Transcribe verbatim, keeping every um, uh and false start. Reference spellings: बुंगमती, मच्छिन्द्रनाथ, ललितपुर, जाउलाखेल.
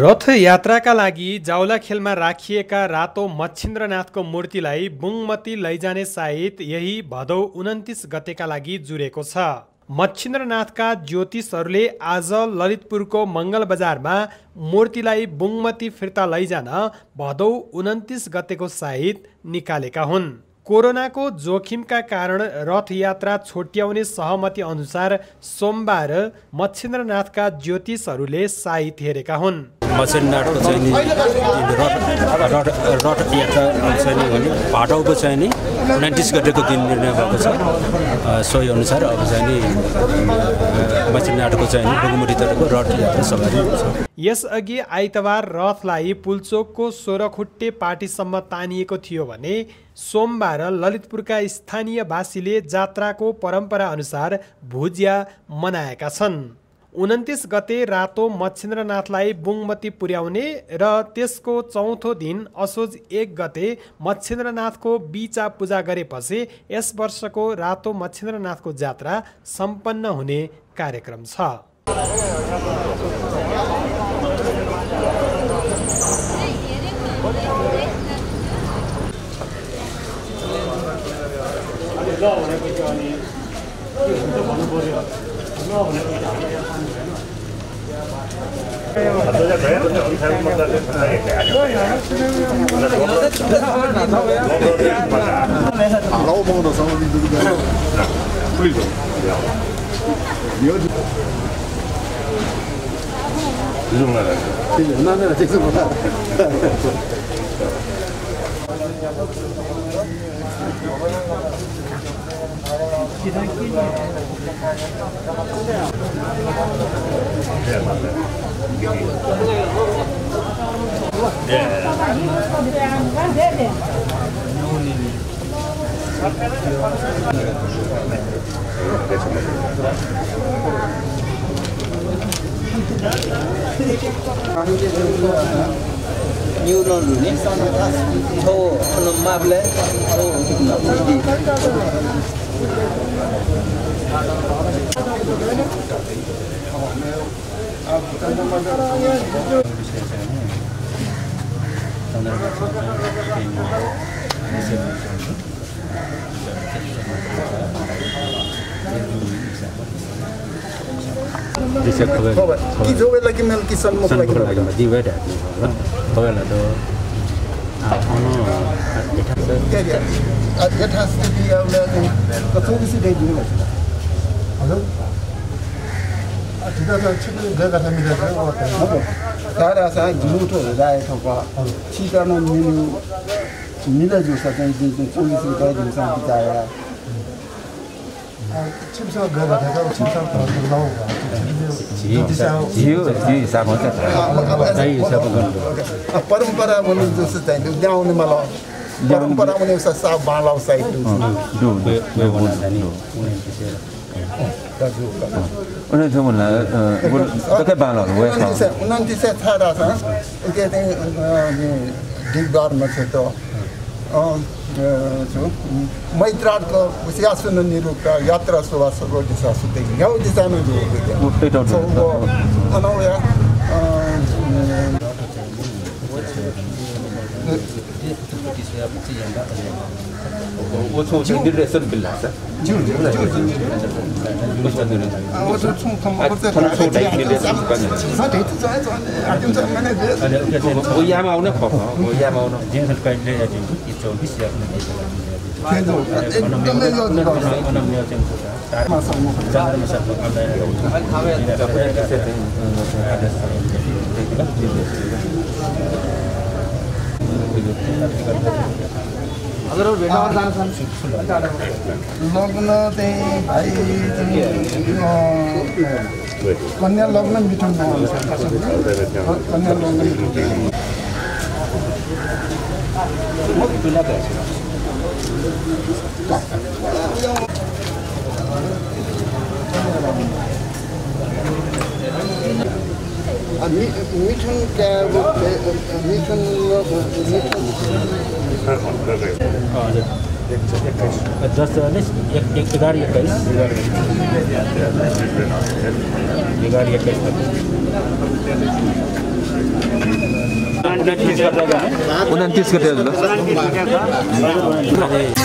रथ यात्राका लागि जाउलाखेलमा राखिएका रातो मच्छिन्द्रनाथको मूर्तिलाई बुंगमती लैजाने सहित यही भदौ उन्तीस गतेका लागि जुरेको छ। मच्छिन्द्रनाथका ज्योतिषहरूले आज ललितपुरको मंगल बजारमा मूर्तिलाई बुंगमती फिर्ता लैजान भदौ उन्तीस गतेको सहित निकालेका हुन्। कोरोनाको जोखिमका कारण रथयात्रा छुट्याउने सहमति अनुसार सोमबार मच्छिन्द्रनाथका ज्योतिषहरूले साइत हेरेका हुन्। मच्छिन्द्रनाथको चाहिँ रथयात्रा भाडौको चाहिँ नि उन्तीस गतेको दिन निर्णय भएको छ। सोही अनुसार अब चाहिँ नि मच्छिन्द्रनाथको चाहिँ बुंगमतीतर्फको रथयात्रा सवारी हुन्छ। यसअघि आइतबार रथलाई पुलचोकको सोह्र खुट्टे पार्टीसम्म तानिएको थियो भने सोमबार ललितपुरका स्थानीयवासीले जात्राको परम्परा अनुसार भुजिया मनाएका छन्। उन्तीस गते रातो मच्छिन्द्रनाथलाई बुंगमती पुर्याउने र त्यसको चौथो दिन असोज एक गते मच्छिन्द्रनाथको बीचा पूजा गरेपछि यस वर्षको रातो मच्छिन्द्रनाथको जात्रा सम्पन्न हुने कार्यक्रम छ। परंपरा बोलूँ जो सच्चाई तो जाओ ने मालो परंपरा बोलूँ सच साफ बालाव साइड तो जो बे बे बोलना नहीं हो उन्हें जो बोलना तो क्या बालाव वो है उन्हें जिसे था रासा उनके तो डिग्गार मत से तो जो मैत्रात को उसी आसुन निरुक्ता यात्रा सुवासु को जिस आसुन देगी याँ उस आने जो होते हैं तो वो अनावया वो तो निर्देशन बिल्ला सर जूर जूर जूर जूर अगर वो बेटा और दांत लोग ना ते आई कन्या लोग ना बिठूं ना कन्या लोग ना बिठूं क्या वो बिठूं लोग दस एक एक एक एक। उनतीस का